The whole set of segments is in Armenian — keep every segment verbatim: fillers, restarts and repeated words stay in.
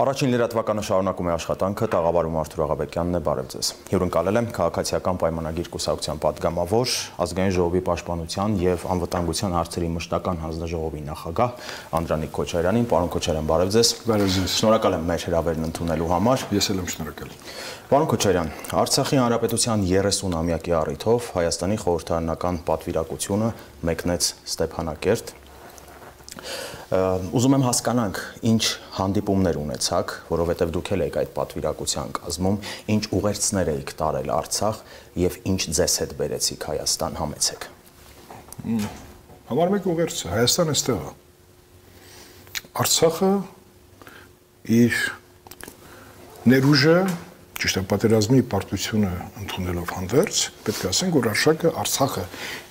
Առաջին լրատվականը շարունակում է աշխատանքը, Տավարո Մարտիրոս Աբեկյանն է, բարև ձեզ։ Հյուրընկալել եմ քաղաքացիական պայմանագիր կուսակցության պատգամավոր, ազգային ժողովի պաշտպանության և անվտանգության հարցերի մշտական հանձնաժողովի նախագահ Անդրանիկ Քոչարյանին։ Պարոն Քոչարյան, բարև ձեզ։ Բարև ձեզ։ Շնորհակալ եմ մեր հրավերն ընդունելու համար։ Ես էլ եմ շնորհակալ։ Պարոն Քոչարյան, Արցախի հանրապետության երեսունամյակի առիթով Հայաստանի խորհրդարանական պատվիրակությունը մեկնեց Ստեփանակերտ։ Ուզում եմ հասկանանք, ինչ հանդիպումներ ունեցաք, որովհետև դուք եք այդ պատվիրակության կազմում, ինչ ուղերձներ եք տարել Արցախ և ինչ ձեզ հետ բերեցիք Հայաստան, համեցեք։ Համար մեկ ուղերձը, Հայաստանը այստեղ է։ Արցախը իր ներուժը, ճիշտ է, պատերազմի պարտությունը ընդունելով հանդերձ, պետք է ասենք, որ արշակը Արցախը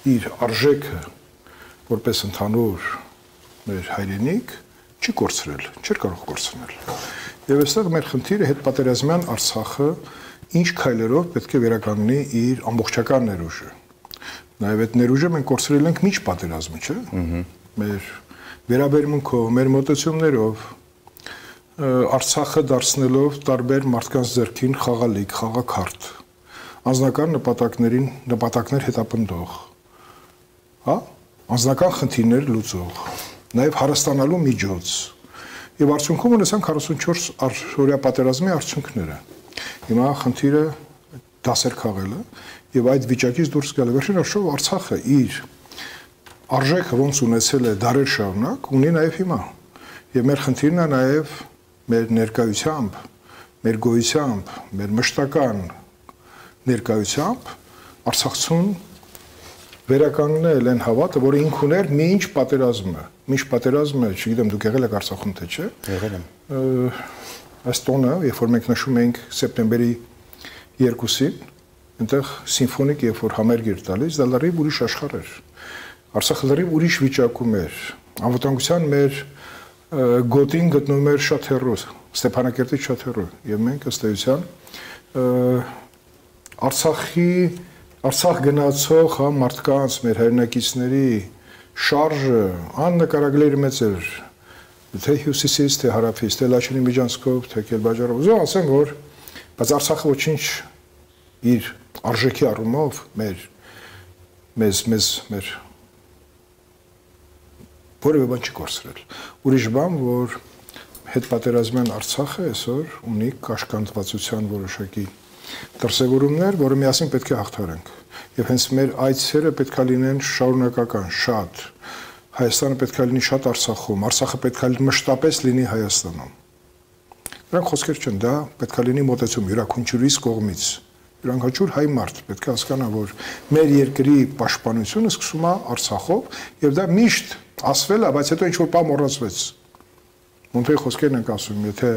իր արժեքը որպես ընդհանուր մեր հայրենիք չի կորցրել, չէր կարող կորցնել։ Եվ այստեղ մեր խնդիրը հետպատերազմյան Արցախը ինչ քայլերով պետք է վերականգնի իր ամբողջական ներուժը։ Նաև այդ ներուժը մենք կորցրել ենք միջ պատերազմը, չէ՞։ Մեր վերաբերմունքով, մեր մոտեցումներով, Արցախը դարձնելով տարբեր մարդկանց ձեռքին խաղալիք, խաղաքարտ, անձնական նպատակներին նպատակներ հետապնդող, հա, անձնական խնդիրներ լուծող, նաև հարստանալու միջոց։ Եվ արդյունքում ունեցանք հարյուր հինգ օրյա պատերազմի արդյունքները։ Հիմա խնդիրը դասեր քաղելը եւ այդ վիճակից դուրս գալը։ Վերջին հաշվով Արցախը իր արժեքը ոնց ունեցել է դարեր շարունակ, ունի նաև հիմա։ Եվ մեր խնդիրն է նաև մեր ներկայությամբ, մեր գոյությամբ, մեր մշտական ներկայությամբ արցախցուն վերականգնել են հավատը, որ ինք ուներ մինչ պատերազմը, մինչ պատերազմը, չգիտեմ, դուք եղել եք Արցախում, թե չէ։ Եղել եմ։ Այս տոնը, երբ որ մենք նշում էինք սեպտեմբերի երկուսին, այնտեղ սիմֆոնիկ, երբ որ համերգ էր տալիս, դա լրիվ ուրիշ աշխարհ էր։ Արցախը լրիվ ուրիշ վիճակում էր։ Անվտանգության մեր գոտին գտնվում էր շատ հեռու, Ստեփանակերտից շատ հեռու, եւ մենք ըստ էության Արցախի Արցախ գնացող մարդկանց, մեր հայրենակիցների շարժը աննկարագրելի մեծ էր, թե հյուսիսից, թե հարավից, թե Լաչինի միջանցքով, թե Ղարաբաղով։ Ուզում ասեմ, որ բայց Արցախը ոչինչ իր արժեքի առումով մեր մեզ մեզ մեր որևէ բան չի կորցրել։ Ուրիշ բան, որ հետպատերազմյան Արցախը այսօր ունի կաշկանդվածության որոշակի դրսևորումներ, որը միասին պետք է հաղթարենք։ Եվ հենց մեր այցերը պետք է լինեն շարունակական, շատ։ Հայաստանը պետք է լինի շատ Արցախում, Արցախը պետք է մշտապես լինի Հայաստանում։ Դրանք խոսքեր չեն, դա պետք է լինի մոտեցում յուրաքանչյուրիս կողմից։ Յուրաքանչյուր հայ մարդ պետք է հասկանա, որ մեր երկրի պաշտպանությունը սկսում է Արցախով, եւ դա միշտ ասվել է, բայց հետո ինչ-որ բան մոռացվեց։ Մոնտեյ խոսքերն ենք ասում, եթե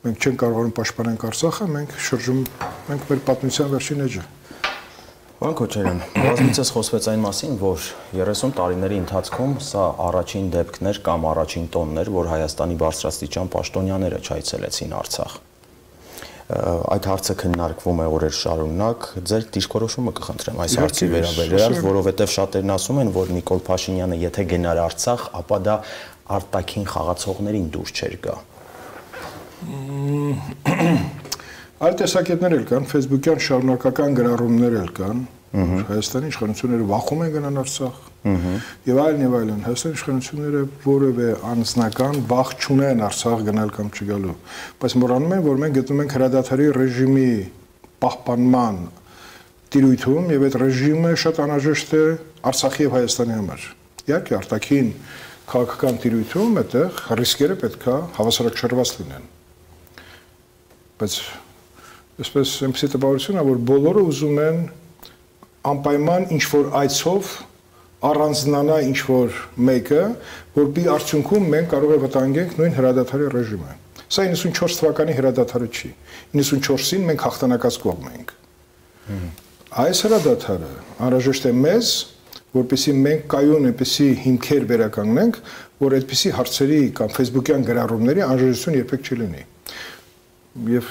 մենք չենք կարողանում պաշտպանենք Արցախը, մենք շրջում ենք մեր պատմության վերջին էջը։ Պարոն Քոչարյան, բազմիցս խոսվեց այն մասին, որ երեսուն տարիների ընթացքում սա առաջին դեպքն էր կամ առաջին տոնն էր, որ Հայաստանի բարձրաստիճան պաշտոնյաները չայցելեցին Արցախ։ Այդ հարցը քննարկվում է օրեր շարունակ, ձեր դիրքորոշումը կխնդրեմ այս հարցի վերաբերյալ, որովհետև շատերն ասում են, որ Նիկոլ Փաշինյանը եթե գնար Արցախ, ապա դա արտաքին խաղացողներին դուր չէր գա։ Այլ տեսակետներ էլ կան, Facebook-յան շարունակական գրառումներ էլ կան, Հայաստանի իշխանությունները վախում են գնան Արցախ, եւ այլն եւ այլն։ Հայաստանի իշխանությունները որևէ անձնական վախ չունեն Արցախ գնալ կամ չգալու, բայց մոռանում են, որ մենք գտնվում ենք հրադադարի ռեժիմի պահպանման տիրույթում եւ այդ ռեժիմը շատ անհրաժեշտ է Արցախի եւ Հայաստանի համար։ Իհարկե արտաքին քաղաքական տիրույթում այդտեղ ռիսկերը պետք է հավասարակշռված լինեն։ Բայց այսպես այնպես տպավորություն է, որ բոլորը ուզում են անպայման ինչ-որ այցով առանձնանա ինչ-որ մեկը, որի արդյունքում մենք կարող է վտանգենք նույն հրադադարի ռեժիմը։ Սա իննսունչորս թվականի հրադադարը չի։ իննսունչորսին մենք հաղթանակած կողմ ենք։ Այս հրադադարը անհրաժեշտ է մեզ, որպեսզի մենք կայուն այնպիսի հիմքեր վերականգնենք, որ այդպիսի հարցերի կամ Facebook-յան գրառումների անհրաժեշտություն երբեք չլինի։ Եվ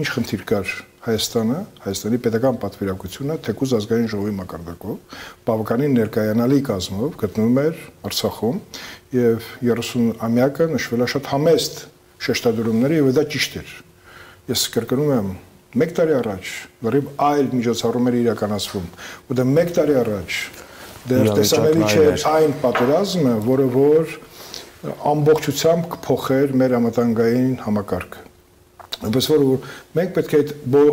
ինչ խնդիր կար Հայաստանը, Հայաստանի պետական պատվիրակությունը, թեկուզ ազգային ժողովի մակարդակով, բավականին ներկայանալի կազմով գտնվում էր Արցախում, եւ երեսունամյակը նշվել է շատ համեստ շեշտադրումները եւ դա ճիշտ էր։ Ես կրկնում եմ, մեկ տարի առաջ լրիվ այլ միջոցառումներ իրականացվում, ու դա մեկ տարի առաջ դեռ տեսանելի չէր այն պատերազմը, որը որ ամբողջությամբ կփոխեր մեր համատանգային համակարգը։ Բայց որ մենք պետք է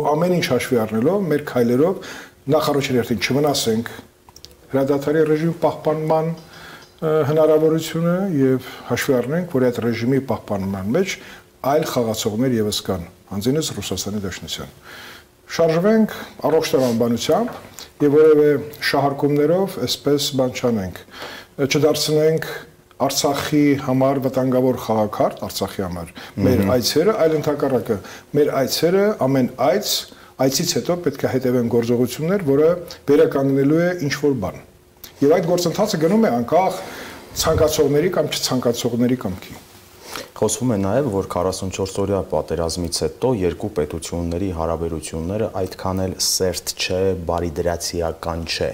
ամեն ինչ հաշվի առնելով, մեր քայլերով նախարարության երթին չվնասենք հրադադարի ռեժիմ պահպանման հնարավորությունը եւ հաշվի առնենք, որ այդ ռեժիմի պահպանման մեջ այլ խաղացողներ եւս կան, անձինս Ռուսաստանի Դաշնության։ Շարժվենք առողջտարանաբանությամբ եւ որեւէ շահարկումներով այսպես բան չանենք, չդարձնենք Արցախի համար վտանգավոր խաղաքարտ, Արցախի համար մեր այցերը, այլ ընդհակառակը, մեր այցերը ամեն այց Այցից հետո պետք է հետևեն գործողություններ, որը վերականգնելու է ինչ-որ բան։ Եվ այդ գործընթացը գնում է անկախ ցանկացողների կամ չցանկացողների կամքի։ Խոսվում է նաև, որ քառասունչորս օրյա պատերազմից հետո երկու պետությունների հարաբերությունները այդքան էլ սերտ չէ, բարիդրացիական չէ։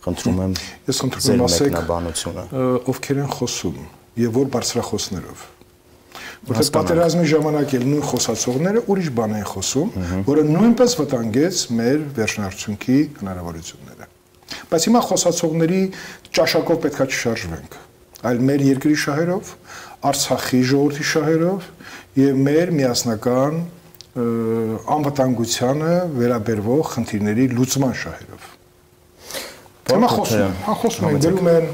Խնդրում եմ ձեր մեկնաբանությունը։ Ովքեր են խոսում եւ որ բարձրախոսներով։ Որտեղ պատերազմի ժամանակ էլ նույն խոսացողները ուրիշ բան են խոսում, որը նույնպես վտանգեց մեր վերջնարդյունքի հնարավորությունները։ Բայց հիմա խոսացողների ճաշակով պետքա չշարժվենք, այլ մեր երկրի շահերով, Արցախի ժողովրդի շահերով եւ մեր միասնական անվտանգությանը վերաբերվող խնդիրների լուծման շահերով։ Հիմա խոսում, հա խոսում են, գերում են,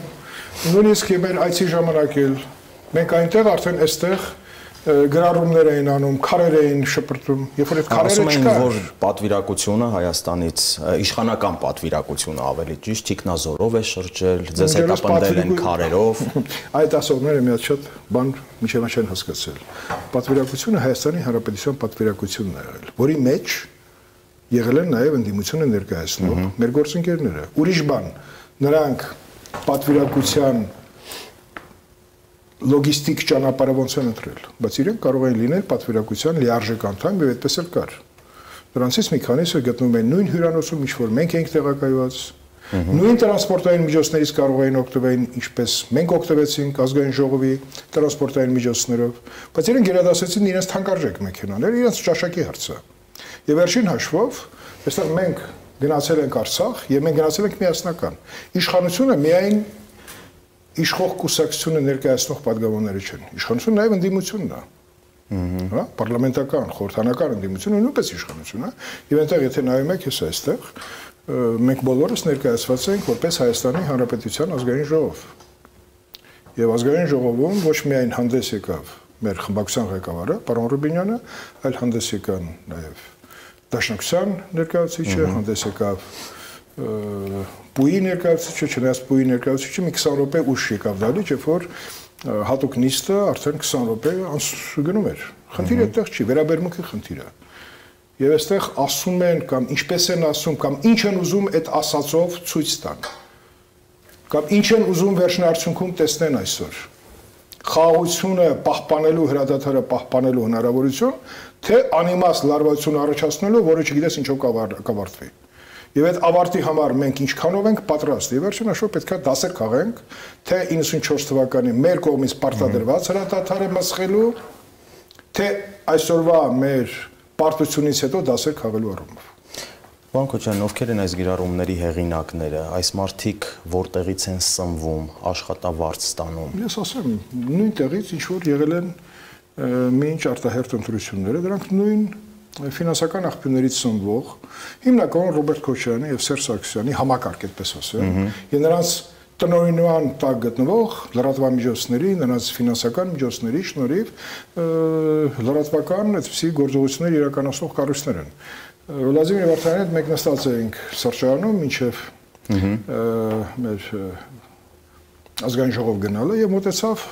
նույնիսկ մեր այցի ժամանակ էլ մենք այնտեղ արդեն այստեղ գրառումներ էին անում, քարեր էին շպրտում, երբ որ այդ քարերը չկա։ Որ պատվիրակությունը Հայաստանից, իշխանական պատվիրակությունը ավելի ճիշտ, թիկնազորով է շրջել, ձեզ հետապնդել են քարերով։ Այդ ասողները միած շատ բան միշտ չեն հասկացել։ Պատվիրակությունը Հայաստանի Հանրապետության պատվիրակությունն է եղել, որի մեջ եղել են նաև ընդդիմությունը ներկայացնում մեր գործընկերները։ Ուրիշ բան, նրանք պատվիրակության լոգիստիկ ճանապարհը ոնց են ընտրել, բայց իրենք կարող են լինել պատվիրակության լիարժեք անդամ եւ այդպես էլ կար։ Նրանցից մի քանիսը գտնվում են նույն հյուրանոցում, ինչ որ մենք ենք տեղակայված, նույն տրանսպորտային միջոցներից կարող էին օգտվել, ինչպես մենք օգտվեցինք ազգային ժողովի տրանսպորտային միջոցներով, բայց իրենք գերադասեցին իրենց թանկարժեք մեքենաները, իրենց ճաշակի հարցը։ Եվ վերջին հաշվով, այստեղ մենք գնացել ենք Արցախ եւ մենք գնացել ենք միասնական։ Իշխանությունը միայն իշխող կուսակցությունը ներկայացնող պատգամավորները չեն։ Իշխանությունը նաև ընդդիմությունն է։ Հա, պարլամենտական, խորհրդանական ընդդիմությունը նույնպես իշխանությունն է։ Եվ այնտեղ եթե նայում եք հենց այստեղ, մենք բոլորս ներկայացված ենք որպես Հայաստանի Հանրապետության ազգային ժողով։ Եվ ազգային ժողովում ոչ միայն հանդես եկավ մեր խմբակցության ղեկավարը, պարոն Ռուբինյանը, այլ հանդես եկան նաև Դաշնակցության ներկայացուցիչը, հանդես եկավ Պուի ներկայացուցիչը, չնայած Պուի ներկայացուցիչը մի քսան րոպե ուշ եկավ դալիճ, երբ որ հատուկ նիստը արդեն քսան րոպե անցնում էր։ Խնդիրը այդտեղ չի, վերաբերմունքի խնդիրը։ Եվ այստեղ ասում են կամ ինչպես են ասում կամ ինչ են ուզում այդ ասածով ցույց տան։ Կամ ինչ են ուզում վերջնարդյունքում տեսնեն այսօր։ Խաղաղությունը պահպանելու, հրադադարը պահպանելու հնարավորություն, թե անիմաստ լարվածություն առաջացնելու, որը չգիտես ինչով կավարտվի։ Եվ այդ ավարտի համար մենք ինչքանով ենք պատրաստ։ Եվ վերջին հաշվով պետքա դասեր քաղենք, թե իննսունչորս թվականի մեր կողմից պարտադրված հրադադարը մսխելու, թե այսօրվա մեր պարտությունից հետո դասեր քաղելու առումով։ Պարոն Քոչարյան, ովքեր են այս գիրառումների հեղինակները, այս մարդիկ որտեղից են սնվում, աշխատավարձ ստանում։ Ես ասեմ, նույն տեղից ինչ որ եղել են մինչ արտահերտ ընտրությունները, դրանք նույն ֆինանսական աղբյուրներից սնվող, հիմնականում Ռոբերտ Քոչարյանի եւ Սերժ Սարգսյանի համակարգ, այդպես ասեմ, եւ նրանց տնօրինման տակ գտնվող լրատվամիջոցների, նրանց ֆինանսական միջոցների շնորհիվ լրատվական այդպիսի գործողություններ իրականացնող կառույցներ են։ Վլադիմիր Վարդանյանի հետ մենք նստած էինք սրճարանում, մինչեւ մեր ազգային ժողով գնալը եւ մտեցավ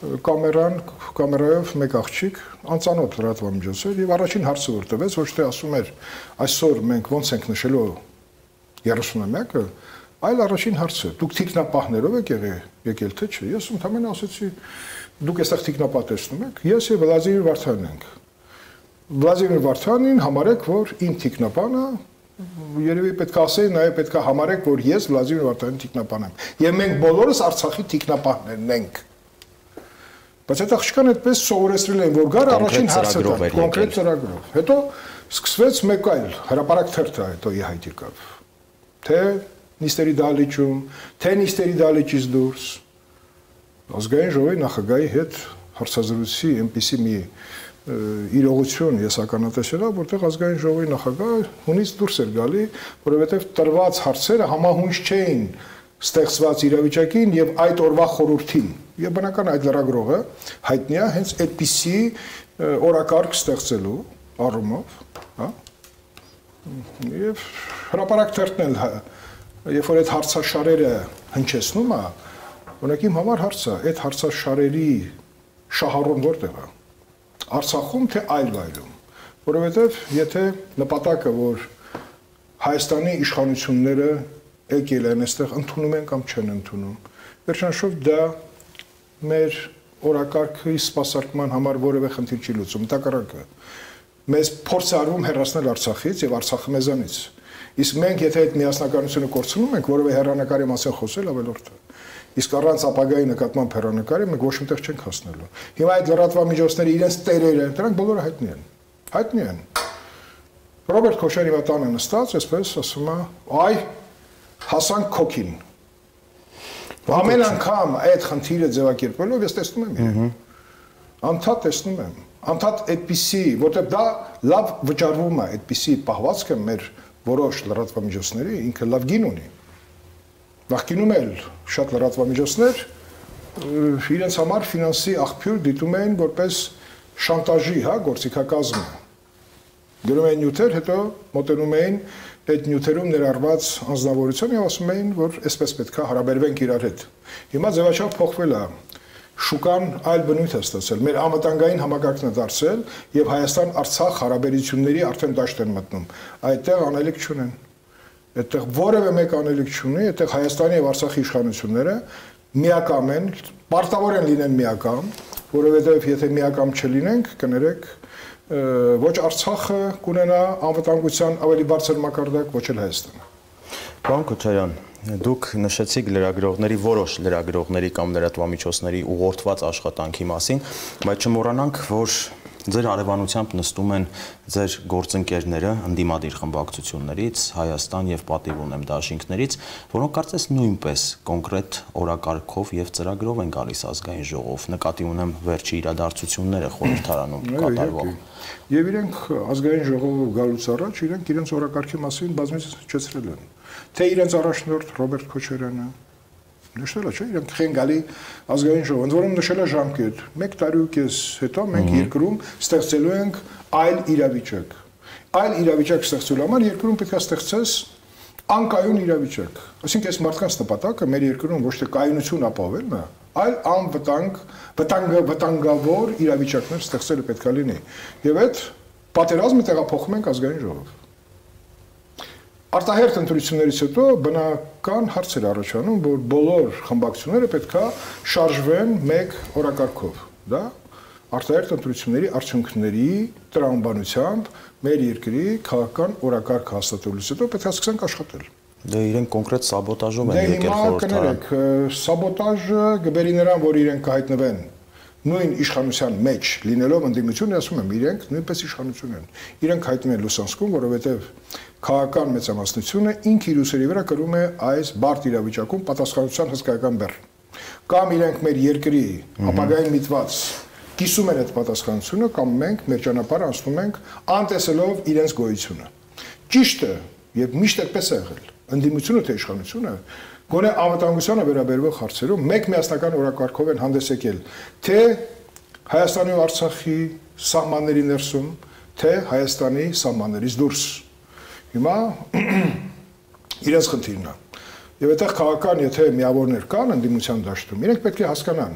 կամերան, կամերայով մեկ աղջիկ անծանոթ լրատվամիջոց էր եւ առաջին հարցը որ տվեց, ոչ թե ասում էր այսօր մենք ոնց ենք նշելու երեսունամյակը, այլ առաջին հարցը դուք թիկնապահներով եք եկել թե չէ։ Ես ընդհանրապես ասեցի դուք այստեղ թիկնապահ տեսնում եք, ես եւ Վլադիմիր Վարդանյանն ենք։ Վլադիմիր Վարդանյանին համարեք որ իմ թիկնապանը, երևի պետք է ասեի, նաեւ պետք է համարեք որ ես Վլադիմիր Վարդանյանի թիկնապահն եմ։ Եվ մենք բոլորս Արցախի թիկնապահներն ենք։ Բայց այդ աղջկան այդպես սովորեցրել են, որ գար առաջին հարցը տա, կոնկրետ ծրագրով։ Հետո սկսվեց մեկ այլ հրապարակ թերթը հետո իհայտ եկավ։ Թե նիստերի դահլիճում, թե նիստերի դահլիճից դուրս ազգային ժողովի նախագահի հետ հարցազրույցի այնպիսի մի իրողություն ես ականատեսել եմ, որտեղ ազգային ժողովի նախագահը հունից դուրս էր գալի, որովհետև տրված հարցերը համահունչ չէին ստեղծված իրավիճակին եւ այդ օրվա խորհրդին։ Եվ բնական այդ լրագրողը հայտնի է հենց այդպիսի օրակարգ ստեղծելու առումով, հա։ Եվ հրապարակ թերթնել, երբ որ այդ հարցաշարերը հնչեցնում է, օրինակ իմ համար հարցը, այդ հարցաշարերի շահառուն որտեղ է։ Արցախում թե այլ վայրում, որովհետև եթե նպատակը, որ Հայաստանի իշխանությունները եկել են այստեղ ընդունում են կամ չեն ընդունում, վերջնաշով դա մեր օրակարգի սպասարկման համար որևէ խնդիր չի լուծում, տակառակը մեզ փորձ է արվում հեռացնել Արցախից եւ Արցախը մեզանից, իսկ մենք եթե այդ միասնականությունը կորցնում ենք, որևէ հեռանկարի մասին խոսել ավելորդ է։ Իսկ առանց ապագայի նկատմամբ հեռանկարի մենք ոչ մտեղ չենք հասնելու։ Հիմա այդ լրատվամիջոցները իրենց տերերը, դրանք բոլորը հայտնի են։ Հայտնի են։ Ռոբերտ Քոչարյանի վտանը նստած, այսպես ասում է, այ հասանք քոքին։ Ամեն անգամ այդ խնդիրը ձևակերպելով ես տեսնում եմ իրեն։ Անթադ տեսնում եմ։ Անթադ այդպիսի, որտեղ դա լավ վճարվում է, այդպիսի պահվածքը մեր որոշ լրատվամիջոցների ինքը լավ գին ունի։ Նախկինում էլ շատ լրատվամիջոցներ իրենց համար ֆինանսի աղբյուր դիտում էին որպես շանտաժի, հա, գործիքակազմը։ Գրում էին նյութեր, հետո մոտենում էին այդ նյութերում ներառված անձնավորության եւ ասում էին, որ այսպես պետք է հարաբերվենք իրար հետ։ Հիմա ձևաչափը փոխվել է։ Շուկան այլ բնույթ է ստացել։ Մեր անվտանգային համակարգն է դարձել եւ Հայաստան-Արցախ հարաբերությունների արդեն դաշտ են մտնում։ Այդտեղ անելիք չունեն։ Այդտեղ որևէ մեկ անելիք չունի, այդտեղ Հայաստանի եւ Արցախի իշխանությունները միակամ են, պարտավոր են լինեն միակամ, որովհետեւ եթե միակամ չլինենք, կներեք, ոչ Արցախը կունենա անվտանգության ավելի բարձր մակարդակ, ոչ էլ Հայաստանը։ Պարոն Քոչարյան, դուք նշեցիք լրագրողների, որոշ լրագրողների կամ լրատվամիջոցների ուղղորդված աշխատանքի մասին, բայց չմոռանանք, որ ձեր արևանությամբ նստում են ձեր գործընկերները ընդդիմադիր խմբակցություններից, Հայաստան եւ պատիվ ունեմ դաշինքներից, որոնք կարծես նույնպես կոնկրետ օրակարգով եւ ծրագրով են գալիս ազգային ժողով, նկատի ունեմ վերջի իրադարձությունները խորհրդարանում կատարվող։ Եվ իրենք ազգային ժողովով գալուց առաջ իրենք իրենց օրակարգի մասին բազմից չծրել են։ Թե իրենց առաջնորդ Ռոբերտ Քոչարյանը նշել է, չէ՞, իրենք են գալի ազգային ժողով, ընդ որում նշել է ժամկետ, մեկ տարի ու կես հետո մենք երկրում ստեղծելու ենք այլ իրավիճակ։ Այլ իրավիճակ ստեղծելու համար երկրում պետք է ստեղծես անկայուն իրավիճակ։ Այսինքն այս մարդկանց նպատակը մեր երկրում ոչ թե կայունություն ապահովելն է, այլ անվտանգ, վտանգավոր իրավիճակներ ստեղծելը պետք է լինի։ Եվ այդ պատերազմը տեղափոխում ենք ազգային ժողով։ Արտահերտ ընտրություններից հետո բնական հարց էր առաջանում, որ բոլոր խմբակցությունները պետք է շարժվեն մեկ օրակարգով, դա արտահերտ ընտրությունների արդյունքների տրամաբանությամբ մեր երկրի քաղաքական օրակարգ հաստատելուց հետո պետք է սկսենք աշխատել։ Դե իրենք կոնկրետ սաբոտաժով են եկել խորհրդարան։ Դե հիմա կներեք, սաբոտաժը գբերի նրան, որ իրենք կհայտնվեն նույն իշխանության մեջ լինելով ընդդիմություն, ասում եմ, իրենք նույնպես իշխանություն են։ Իրենք հայտնվում են Լուսանսկում, որովհետև քաղաքական մեծամասնությունը ինքն իր ուսերի վրա կրում է այս բարդ իրավիճակում պատասխանատվության հսկայական բեռը։ Կամ իրենք մեր երկրի ապագային միտված կիսում են այդ պատասխանությունը, կամ մենք մեր ճանապարհը անցնում ենք անտեսելով իրենց գոյությունը։ Ճիշտը, եւ միշտ այդպես է եղել, ընդդիմությունը թե իշխանությունը գոնե անվտանգությանը վերաբերող հարցերում մեկ միասնական օրակարգով են հանդես եկել, թե Հայաստանի ու Արցախի սահմանների ներսում, թե Հայաստանի սահմաններից դուրս։ Հիմա իրենց խնդիրն է։ Եվ այդտեղ քաղաքական, եթե միավորներ կան ընդդիմության դաշտում, իրենք պետք է հասկանան,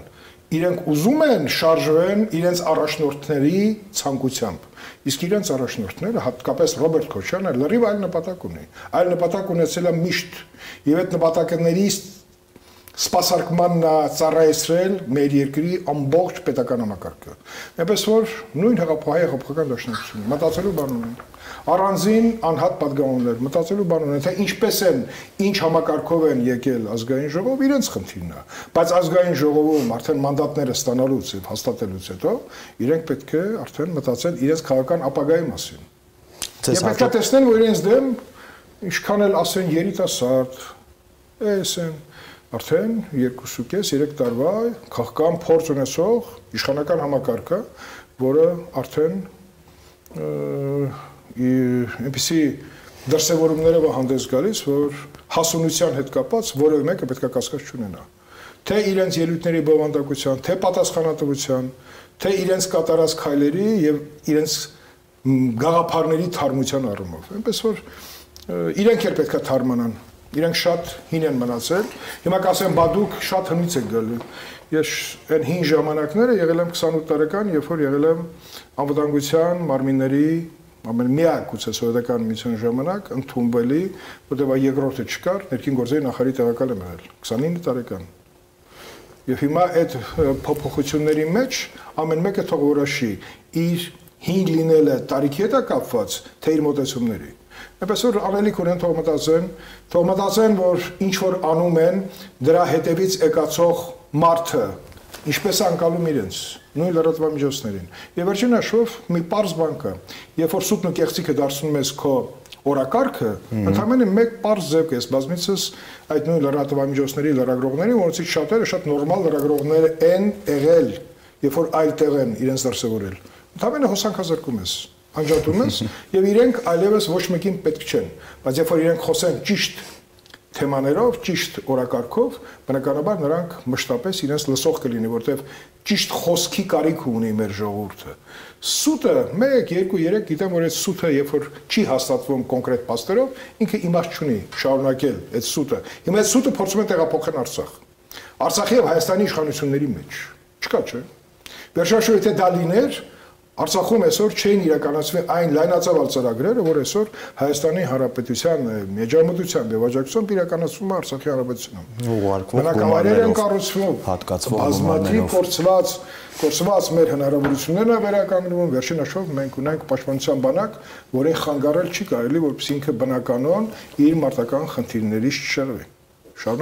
իրենք ուզում են շարժվեն իրենց առաջնորդների ցանկությամբ։ Իսկ իրենց առաջնորդները, հատկապես Ռոբերտ Քոչարյանը, լրիվ այլ նպատակ ունի։ Այլ նպատակ ունեցել է միշտ։ Եվ այդ նպատակներից Սպասարկման ծառայեցրել մեր երկրի ամբողջ պետական համակարգը։ Այնպես որ նույն հեղափոխական հեղափոխական դաշնակցությունը մտածելու բան ունեն, առանձին անհատ պատգամավորներ մտածելու բան ունեն, թե ինչպես են, ինչ համակարգով են եկել ազգային ժողով, իրենց խնդիրն է, բայց ազգային ժողովում արդեն մանդատները ստանալուց եւ հաստատելուց հետո իրենք պետք է արդեն մտածեն իրենց քաղաքական ապագայի մասին։ Եվ պետք է տեսնեն, որ իրենց դեմ ինչքան էլ ասեն երիտասարդ, էսեն Արդեն երկուսուկես երեք տարվա քաղաքական փորձ ունեցող իշխանական համակարգը, որը արդեն այնպիսի դրսևորումներով է հանդես գալիս, որ հասունության հետ կապված որևէ մեկը պետք է կասկած չունենա, թե իրենց ելույթների բովանդակության, թե պատասխանատվության, թե իրենց կատարած քայլերի եւ իրենց գաղափարների թարմության առումով։ Այնպես որ իրենք էլ պետք է թարմանան։ Իրենք շատ հին են մնացել, հիմա կասեմ բադուկ շատ հնուց են գալու։ Ես այն հին ժամանակները եղել եմ քսանութ տարեկան, երբ որ եղել եմ անվտանգության մարմինների միակ գուցե սովետական միության ժամանակ ընդունվելի, որտեղ երկրորդը չկար, ներքին գործերի նախարարի տեղակալ եմ եղել, քսանինը տարեկան։ Եվ հիմա այդ փոփոխությունների մեջ ամեն մեկը թող որոշի իր հին լինելը տարիքի հետ կապված, թե իր մտածումների։ Այնպես որ անելիք ունեն թող մտածեն, թող մտածեն, որ ինչ որ անում են, դրա հետևից եկածող մարդը, ինչպես անկալում իրենց, նույն լրատվամիջոցներին։ Եվ վերջին հաշվով մի պարզ բան կա, երբ որ սուտն ու կեղծիքը դարձնում ես քո օրակարգը, ընդամենը մեկ պարզ ձև կես, բազմիցս այդ նույն լրատվամիջոցների լրագրողների, որոնցից շատերը շատ նորմալ լրագրողներ են եղել, երբ որ այլ տեղ են իրենց դրսևորել։ Ընդամենը հոսանքազրկում ես։ Անջատում ես եւ իրենք այլևս ոչ մեկին պետք չեն, բայց երբ որ իրենք խոսեն ճիշտ թեմաներով, ճիշտ օրակարգով, բնականաբար նրանք մշտապես իրենց լսող կլինի, որտեվ ճիշտ խոսքի կարիք ունի մեր ժողովուրդը։ Սուտը մեկ, երկու, երեք գիտեմ, որ այդ սուտը երբ որ չի հաստատվում կոնկրետ փաստերով, ինքը իմաստ չունի շարունակել այդ սուտը։ Հիմա այդ սուտը փորձում են տեղափոխել Արցախ։ Արցախի եւ Հայաստանի իշխանությունների մեջ։ Չկա, չէ՞։ Վերջնաշուտ եթե դա լիներ, Արցախում այսօր չեն իրականացվի այն լայնածավալ ծրագրերը, որ այսօր Հայաստանի Հանրապետության մեջամտությամբ եւ աջակցությամբ իրականացվում է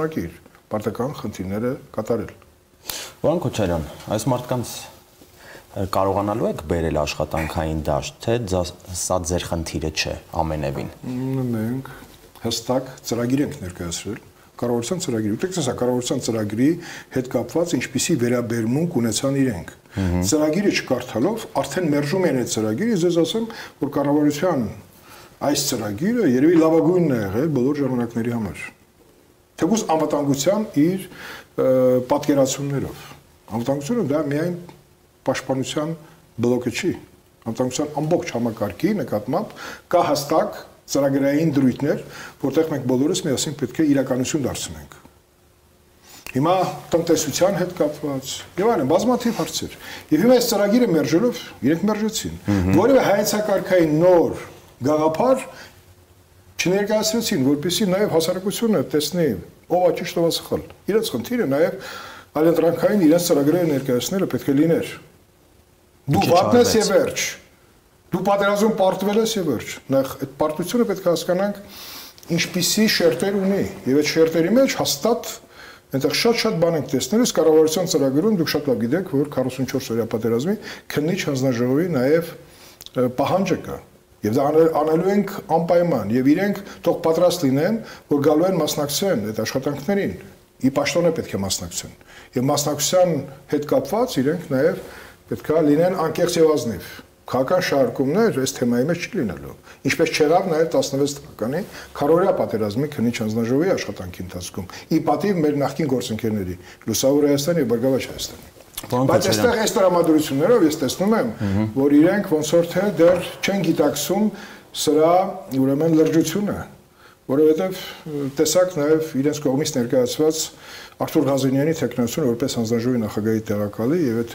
Արցախի Հանրապետությունում։ Կարողանալու եք բերել աշխատանքային դաշտ, թե սա ձեր խնդիրը չէ ամենևին։ Մենք հստակ ծրագիր ենք ներկայացրել, կառավարության ծրագիր։ Ուտեք սա կառավարության ծրագրի հետ կապված ինչպիսի վերաբերմունք ունեցան իրենք։ Ծրագիրը չկարդալով արդեն մերժում են այդ ծրագիրը, ես ասեմ, որ կառավարության այս ծրագիրը երևի լավագույնն է եղել բոլոր ժամանակների համար։ Թեկուզ անվտանգության իր պատկերացումներով։ Անվտանգությունը դա միայն պաշտպանության բլոկը չի, անվտանգության ամբողջ համակարգի նկատմամբ կա հստակ ծրագրային դրույթներ, որտեղ մենք բոլորս միասին պետք է իրականություն դարձնենք։ Հիմա տնտեսության հետ կապված եւ այլն բազմաթիվ հարցեր։ Եվ հիմա այս ծրագիրը մերժելով իրենք մերժեցին, որովհետեւ հայեցակարգային նոր գաղափար չներկայացրեցին, որպեսզի նաեւ հասարակությունը տեսնի, ով է ճիշտ, ով է սխալ։ Իրենց խնդիրը նաեւ Ալենտրանքային իրենց ծրագրերը ներկայացնելը պետք է լիներ։ Դու վատն ես եւ վերջ։ Դու պատերազմում պարտվել ես եւ վերջ։ Նախ այդ պարտությունը պետք է հասկանանք ինչպիսի շերտեր ունի, եւ այդ շերտերի մեջ հաստատ այնտեղ շատ-շատ բան ենք տեսնել, իսկ կառավարության ծրագրում դուք շատ լավ գիտեք, որ քառասունչորս օրյա պատերազմի քննիչ հանձնաժողովի նաեւ պահանջը կա։ Եվ դա անելու ենք անպայման, եւ իրենք թող պատրաստ լինեն, որ գալու են մասնակցեն այդ աշխատանքներին։ Ի պաշտոնը պետք է մասնակցեն։ Եվ մասնակցության հետ կապված իրենք նաև պետք է լինեն անկեղծ եւ ազնիվ։ Քաղաքական շարժումներ այս թեմայի մեջ չլինելու։ Ինչպես չեղավ նաև տասնվեց թվականի քառօրյա պատերազմի քննիչ հանձնաժողովի աշխատանքի ընթացքում։ Ի պատիվ մեր նախկին գործընկերների՝ Լուսավոր Հայաստանի եւ Բարգավաճ Հայաստանի։ Բայց այստեղ այս դրամատուրգություններով ես տեսնում եմ, որ իրենք ոնց որ թե դեռ չեն գիտակցում սրա ուրեմն լրջությունը։ Որովհետև տեսակ նաև իրենց կողմից ներկայացված Արթուր Ղազենյանի թեկնածությունը որպես հանձնաժողովի նախագահի տեղակալի եւ այդ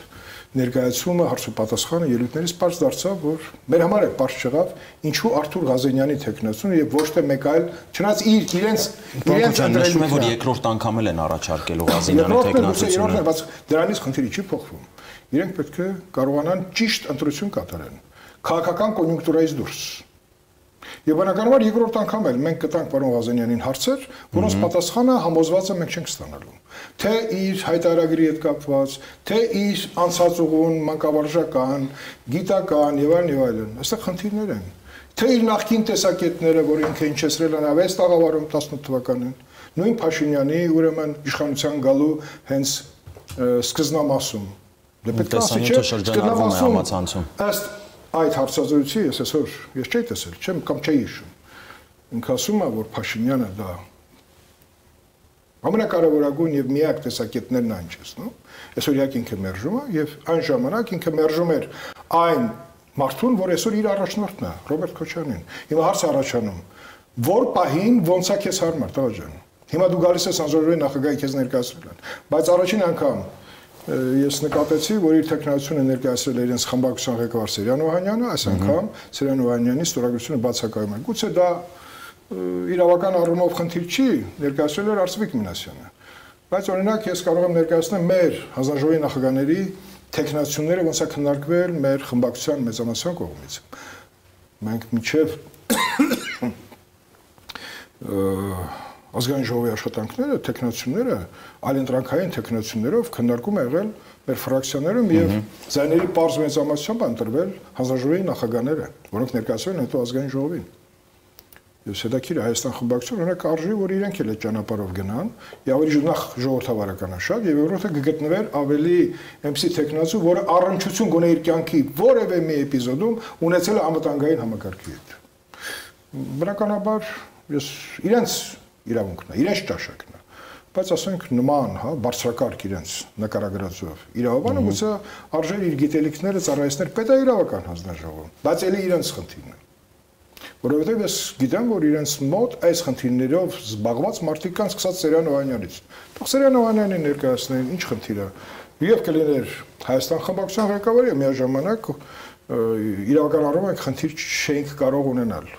ներկայացումը հարցոպատասխանը ելույթներից պարզ դարձավ, որ մեր համար է պարզ չեղավ, ինչու Արթուր Ղազենյանի թեկնածությունը եւ ոչ թե մեկ այլ, չնայած իր իրենց իրենց ընդրելությունը, որ երկրորդ անգամ էլ են առաջարկելու Ղազենյանի թեկնածությունը, բայց դրանից քննիչի չի փոխվում։ Իրենք պետք է կարողանան ճիշտ ընտրություն կատարեն, քաղաքական կոնյունկտուրայից դուրս։ Եվ բնականաբար երկրորդ անգամ էլ մենք կտանք պարոն Ղազենյանին հարցեր, որոնց պատասխանը համոզված եմ մենք չենք ստանալու։ Թե իր հայտարարագրի հետ կապված, թե իր անցած ուղուն, մանկավարժական, գիտական եւ այլն եւ այլն, այստեղ խնդիրներ են։ Թե իր նախկին տեսակետները, որ ինքը ինչեցրել են ավես տաղավարում տասնութ թվականին, նույն Փաշինյանի ուրեմն իշխանության գալու հենց սկզբնամասում։ Դե պետք է ասիչը շրջանառվում է համացանցում։ Ըստ այդ հարցազրույցի ես այսօր ես չէի տեսել, չեմ կամ չէի հիշում։ Ինքը ասում է, որ Փաշինյանը դա ամենակարևորագույն եւ միակ տեսակետներն այն չեսնում, այսօր իհարկե ինքը մերժում է եւ այն ժամանակ ինքը մերժում էր այն մարդուն, որ այսօր իր առաջնորդն է, Ռոբերտ Քոչարյանին։ Հիմա հարց առաջանում, որ պահին ոնց է քեզ հարմար, տղա ջան։ Հիմա դու գալիս ես անձնորեն նախագահի քեզ ներկայացրել են, բայց առաջին անգամ ես նկատեցի, որ իր տեխնացիոնը ներկայացրել է իրենց խմբակցության ղեկավար Սերյան Օհանյանը, այս անգամ Սերյան Օհանյանի ստորագրությունը բացակայում է։ Գուցե դա իրավական առումով խնդիր չի, ներկայացրել էր Արծիվ Մինասյանը։ Բայց օրինակ ես կարող եմ ներկայացնել մեր հանձնաժողովի նախագահների տեխնացիոնները ոնց է քննարկվել մեր խմբակցության մեծամասնության կողմից։ Մենք մինչև ազգային ժողովի աշխատանքները, տեխնացիոնները, այլընտրանքային տեխնացիոններով քննարկում է եղել մեր ֆրակցիաներում եւ ձայների պարզ մեծամասնությամբ ընտրվել հանձնաժողովի նախագահները, որոնք ներկայացվել են հետո ազգային ժողովին։ Եվ հետաքրքիր Հայաստան խմբակցությունը օրինակ արժի, որ իրենք էլ այդ ճանապարհով գնան, եւ ավելի նախ ժողովրդավարականաշատ եւ Եվրոպա կգտնվեր ավելի էմսի տեխնացու, որը առնչություն գոնե իր կյանքի որևէ մի էպիզոդում ունեցել է անվտանգային համակարգի հետ։ Բնականաբար ես իրենց իրավունքն է, իրենց ճաշակն է, բայց ասենք նման, հա, բարձրակարգ իրենց նկարագրածով իրավաբանը գուցե արժեր իր գիտելիքները ծառայեցնել պետաիրավական հանձնաժողովում, բայց էլի իրենց խնդիրն է, որովհետև ես գիտեմ, որ իրենց մոտ այս խնդիրներով զբաղված մարդիկ կան, սկսած Սերյան Օհանյանից, թող Սերյան Օհանյանին ներկայացնեն, ինչ խնդիր է, եւ կլիներ Հայաստան խմբակցության ղեկավարը միաժամանակ իրավական առումով խնդիր չենք կարող ունենալ,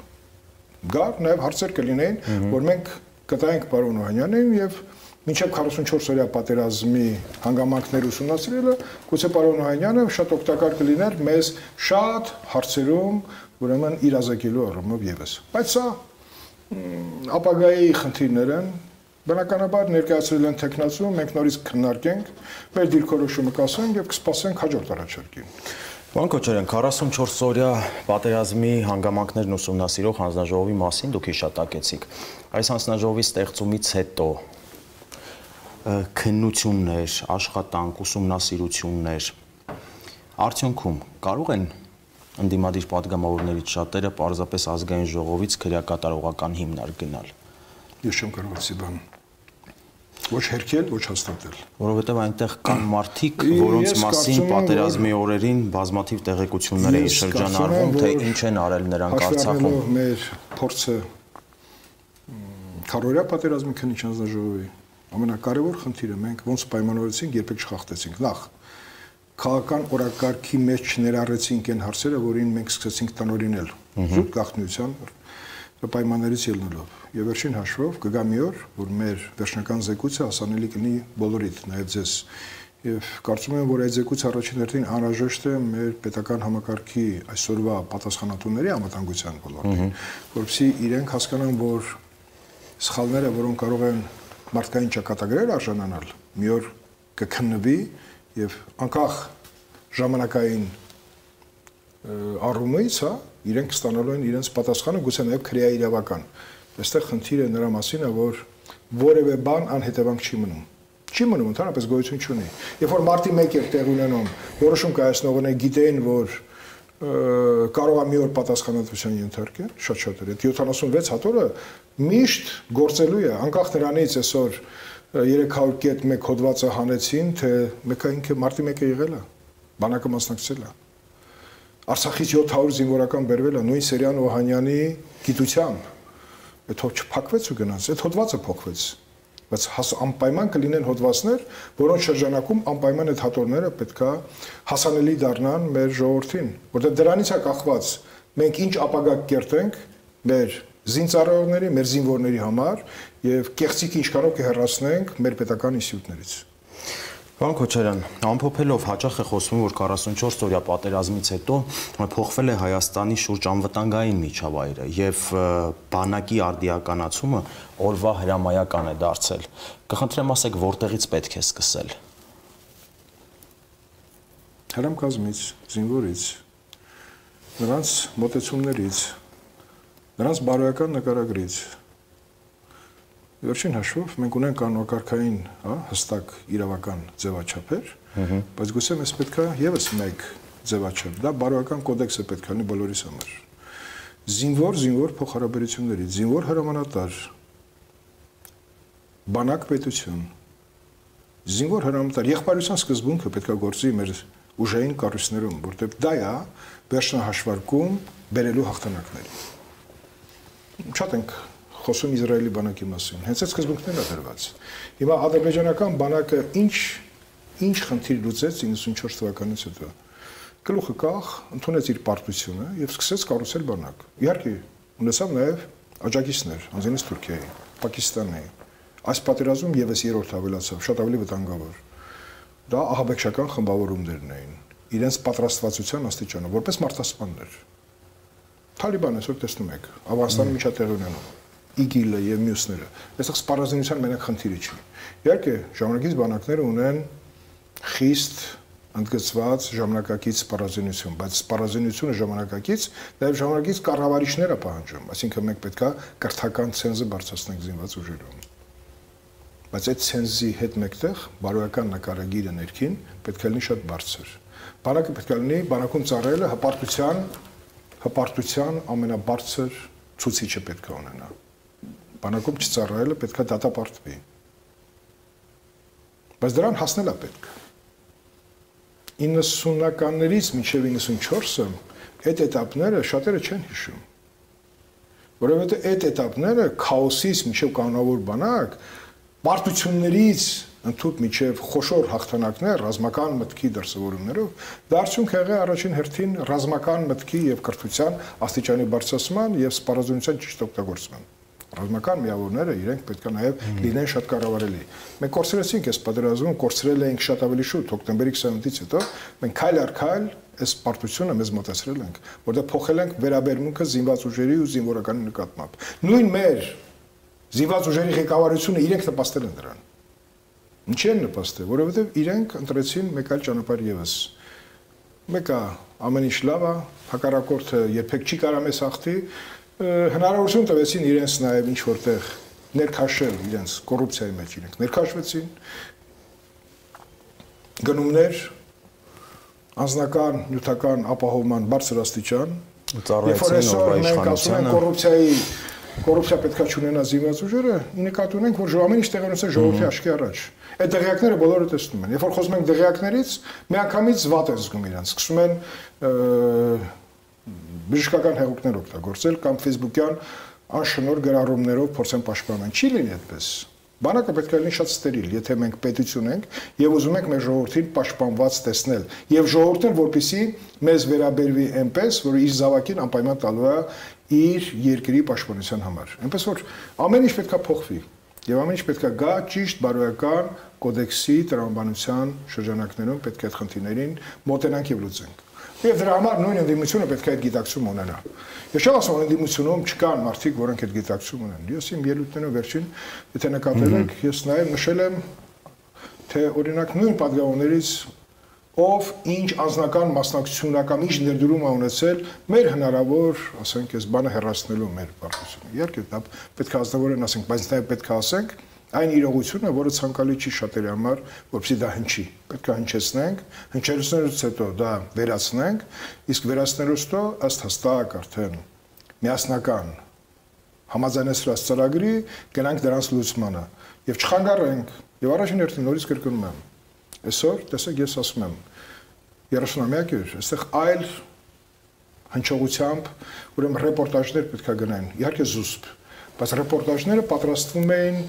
գար նաեւ հարցեր կլինեին, որ մենք կտայինք պարոն Օհանյանին եւ մինչեւ քառասունչորս օրյա պատերազմի հանգամանքներ ուսումնասիրելը, գուցե պարոն Օհանյանը շատ օգտակար կլիներ մեզ շատ հարցերում, ուրեմն իրազեկելու առումով եւս։ Բայց սա ապագայի խնդիրներ են, բնականաբար ներկայացրել են տեխնացում, մենք նորից քննարկենք, մեր դիրքորոշումը կասենք եւ կսպասենք հաջորդ առաջարկին։ Պարոն Քոչարյան, քառասունչորս օրյա պատերազմի հանգամանքներն ուսումնասիրող հանձնաժողովի մասին դուք հիշատակեցիք։ Այս հանձնաժողովի ստեղծումից հետո քննություններ, աշխատանք, ուսումնասիրություններ արդյունքում կարող են ընդդիմադիր պատգամավորներից շատերը պարզապես ազգային ժողովից քրեակատարողական հիմնարկ գնալ։ Ես չեմ կարող ասի բան։ Ոչ հերքել, ոչ հաստատել։ Որովհետև այնտեղ կան մարդիկ, որոնց մասին պատերազմի օրերին բազմաթիվ տեղեկություններ էին շրջանառվում, թե ինչ են արել նրանք Արցախում։ Մեր փորձը քառօրյա պատերազմի քննիչ հանձնաժողովի ամենակարևոր խնդիրը մենք ոնց պայմանավորեցինք, երբեք չխախտեցինք։ Նախ քաղաքական օրակարգի մեջ ներառեցինք այն հարցերը, որին մենք սկսեցինք տնօրինել զուտ գաղտնիության պայմաններից ելնելով։ Եվ վերջին հաշվով կգա մի օր, որ մեր վերջնական զեկույցը հասանելի կլինի բոլորիդ, նաև ձեզ։ Եվ կարծում եմ, որ այդ զեկույցը առաջին հերթին անհրաժեշտ է մեր պետական համակարգի այսօրվա պատասխանատուների անվտանգության ոլորտին, որովհետեւ իրենք հասկանան, որ սխալները, որոնք կարող են մարդկային ճակատագրեր արժանանալ, մի օր կքննվի եւ անկախ ժամանակային առումից, հա, իրենք ստանալու են իրենց պատասխանը, գուցե նաև քրեաիրավական։ Այստեղ խնդիրը նրա մասին է, որ որևէ բան անհետևանք չի մնում։ Չի մնում, ընդհանրապես գոյություն չունի։ Երբ որ մարտի մեկ էր տեղ ունենում, որոշում կայացնողները գիտեին, որ կարող է մի օր պատասխանատվության ենթարկել, շատ շատերը։ Այդ յոթանասունվեց հատորը միշտ գործելու է, անկախ նրանից այսօր երեք հարյուր կետ մեկ հոդվածը հանեցին, թե մեկը ինքը մարտի մեկը եղել է, բանակը մասնակցել է։ Արցախից յոթ հարյուր զինվորական բերվել է նույն Սերյան Օհանյանի գիտությամբ։ Այդ հոդվածը փակվեց ու գնաց, այդ հոդվածը փոխվեց։ Բայց անպայման կլինեն հոդվածներ, որոնց շրջանակում անպայման այդ հատորները պետք է հասանելի դառնան մեր ժողովրդին, որտեղ դրանից է կախված մենք ինչ ապագա կերտենք մեր զինծառայողների, մեր զինվորների համար եւ կեղծիք ինչքանով կհեռացնենք մեր պետական ինստիտուտներից։ Պարոն Քոչարյան, ամփոփելով հաճախ է խոսվում, որ քառասունչորս օրյա պատերազմից հետո փոխվել է Հայաստանի շուրջ անվտանգային միջավայրը եւ բանակի արդիականացումը օրվա հրամայական է դարձել։ Կխնդրեմ ասեք, որտեղից պետք է սկսել։ Հրամակազմից, զինվորից, նրանց մոտեցումներից, նրանց բարոյական նկարագրից։ Վերջին հաշվով մենք ունենք կանոնակարգային, հա, հստակ իրավական ձևաչափեր, բայց գուցե մենք պետք է եւս մեկ ձևաչափ, դա բարոյական կոդեքսը պետք է լինի բոլորիս համար։ Զինվոր, զինվոր փոխհարաբերությունների, զինվոր հրամանատար, բանակ պետություն, զինվոր հրամանատար, եղբայրության սկզբունքը պետք է գործի մեր ուժային կառույցներում, որտեղ դա է վերջնահաշվարկում բերելու հաղթանակները։ Շատ ենք խոսում Իսրայելի բանակի մասին։ Հենց այդ սկզբունքներն է դրված։ Հիմա ադրբեջանական բանակը ինչ ինչ խնդիր լուծեց իննսունչորս թվականից հետո։ Գլուխը կախ, ընդունեց իր պարտությունը եւ սկսեց կառուցել բանակ։ Իհարկե, ունեցավ նաեւ աջակիցներ, անձնից Թուրքիայի, Պակիստանի։ Այս պատերազմում եւս երրորդ ավելացավ, շատ ավելի վտանգավոր։ Դա ահաբեկչական խմբավորումներն էին, իրենց պատրաստվածության աստիճանը, որպես մարտահրավերներ։ Թալիբանը այսօր տեսնում եք, Աֆղանստանի միջատեղ ունենում Իգիլը եւ մյուսները։ Այսպես սպառազինության մենակ խնդիրը չի։ Իհարկե, ժամանակից բանակները ունեն խիստ ընդգծված ժամանակակից սպառազինություն, բայց սպառազինությունը ժամանակակից նաեւ ժամանակից կառավարիչները պահանջում, այսինքն մենք պետք է կրթական ցենզը բարձրացնենք զինված ուժերում։ Բայց այդ ցենզի հետ մեկտեղ բարոյական նկարագիրը ներքին պետք է լինի շատ բարձր։ Բանակը պետք է լինի բանակում ծառայելը հպարտության հպարտության ամենաբարձր ցուցիչը պետք է ունենա։ Բանակում չծառայելը պետք է դատապարտվի։ Բայց դրան հասնելա պետք։ իննսունականներից մինչև իննսունչորսը այդ էտապները շատերը չեն հիշում։ Որովհետև այդ էտապները քաոսից մինչև կանոնավոր բանակ, պարտություններից ընդհանուր մինչև խոշոր հաղթանակներ, ռազմական մտքի դրսևորումներով, դա արդյունք եղել է առաջին հերթին ռազմական մտքի եւ կրթության աստիճանի բարձրացման եւ սպառազինության ճիշտ օգտագործման։ Ռազմական միավորները իրենք պետք է նաև լինեն շատ կառավարելի։ Մենք կորցրեցինք այս պատերազմում, կորցրել էինք շատ ավելի շուտ հոկտեմբերի քսունինից հետո, մենք քայլ առ քայլ այս պարտությունը մեզ մտածրել ենք, որտեղ փոխել ենք վերաբերմունքը զինված ուժերի ու զինվորականի նկատմամբ։ Նույն մեր զինված ուժերի ղեկավարությունը իրենք նպաստել են դրան։ Ինչի են նպաստել, որովհետև իրենք ընտրեցին մեկ այլ ճանապարհ եւս։ Մեկը ամեն ինչ լավ է, հակառակորդը երբեք չի կարող մեզ հաղթի, հնարավորություն տվեցին իրենց նաև ինչ որտեղ ներքաշել իրենց կոռուպցիայի մեջ իրենք ներքաշվեցին գնումներ անձնական նյութական ապահովման բարձր աստիճան ծառայեցին օրվա կոռուպցիայի կոռուպցիա պետք է չունենա զինված ուժերը նկատի ունենք որ ամեն ինչ տեղանոց է ժողովրդի աչքի առաջ այդ դեղյակները բոլորը տեսնում են երբ որ խոսում ենք դեղյակներից միանգամից վատ են զգում իրենց սկսում են բժշկական հեղուկներ օգտագործել կամ Facebook-յան անշնոր գրառումներով փորձեն պաշտպանել։ Չի լինի այդպես։ Բանակը պետք է լինի շատ ստերիլ, եթե մենք պետություն ենք եւ ուզում ենք մեր ժողովրդին պաշտպանված տեսնել եւ ժողովուրդը, որպեսզի մեզ վերաբերվի այնպես, որ իր զավակին անպայման տալու է իր երկրի պաշտպանության համար։ Այնպես որ ամեն ինչ պետք է փոխվի եւ ամեն ինչ պետք է գա ճիշտ բարոյական կոդեքսի տրամաբանության շրջանակներում, պետք է այդ խնդիրներին մոտենանք եւ լուծենք։ Եվ դրա համար նույն ընդդիմությունը պետք է այդ գիտակցումը ունենա։ Ես չեմ ասում, որ ընդդիմությունում չկան մարդիկ, որոնք այդ գիտակցումը ունեն։ Ես իմ ելույթներով վերջին, եթե նկատել եք, ես նաև նշել եմ, թե օրինակ նույն падգավոներից ով ինչ անձնական մասնակցությունական ինչ ներդրում է ունեցել մեր հնարավոր, ասենք, այս բանը հեռացնելու մեր պարտությունը։ Իհարկե, դա պետք է ազնվորեն ասենք, բայց դա պետք է ասենք, այն իրողությունը, որը ցանկալի չի շատերի համար, որպեսզի դա հնչի։ Պետք է հնչեցնենք, հնչեցնելուց հետո դա վերացնենք, իսկ վերացնելուց հետո ըստ հստակ արդեն միասնական համաձայնեցրած ծրագրի գնանք դրանց լուծմանը եւ չխանգարենք։ Եվ առաջին հերթին նորից կրկնում եմ, այսօր տեսեք ես ասում եմ երեսունամյակը, այստեղ այլ հնչողությամբ, ուրեմն ռեպորտաժներ պետք է գնային։ Իհարկե զուսպ, բայց ռեպորտաժները պատրաստվում էին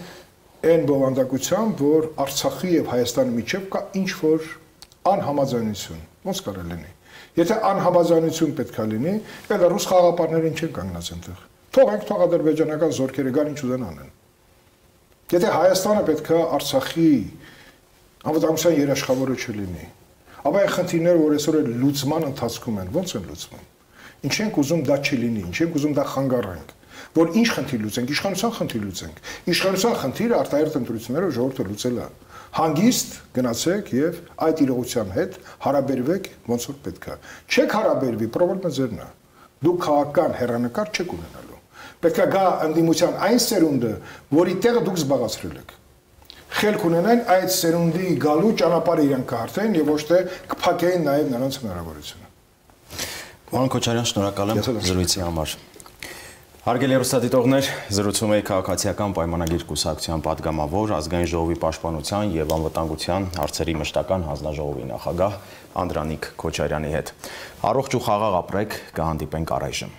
Այն բովանդակությամբ, որ Արցախի եւ Հայաստանի միջև կա ինչ որ անհամաձայնություն, ոնց կարող է լինի։ Եթե անհամաձայնություն պետք է լինի, այդ ռուս խաղապարներին չեն կանգնած այնտեղ։ Թողենք թող ադրբեջանական զորքերը գան ինչ ուզեն անեն։ Եթե Հայաստանը պետք է Արցախի անվտանգության երաշխավորը չլինի, ապա այն խնդիրները, որ այսօր լուծման ընթացքում են, ո՞նց են լուծվում։ Ինչ ենք ուզում դա չլինի, ինչ ենք ուզում դա խանգարենք։ Որ ինչ խնդիր լուծենք, իշխանության խնդիր լուծենք։ Իշխանության խնդիրը արտահերտ ընտրություններով ժողովուրդը լուծել է։ Հանգիստ գնացեք եւ այդ իրողության հետ հարաբերվեք ոնց որ պետք է։ Չեք հարաբերվի, խնդիրը ձերն է։ Դուք քաղաքական հերանեկար չեք ունենալու։ Պետք է գա ընդդիմության այն սերունդը, որի տեղը դուք զբաղացրել եք։ Խելք ունենան այդ սերունդի գալու ճանապարհը իրենք կհարթեն եւ ոչ թե կփակեն նաեւ նրանց հնարավորությունը։ Պարոն Քոչարյան, շնորհակալ եմ զրույցի համար։ Հարգելի հեռուստադիտողներ, զրուցում էի քաղաքացիական պայմանագիր կուսակցության պատգամավոր, ազգային ժողովի պաշտպանության և անվտանգության հարցերի մշտական հանձնաժողովի նախագահ Անդրանիկ Քոչարյանի հետ։ Առողջ ու խաղաղ ապրեք, կհանդիպենք առայժմ։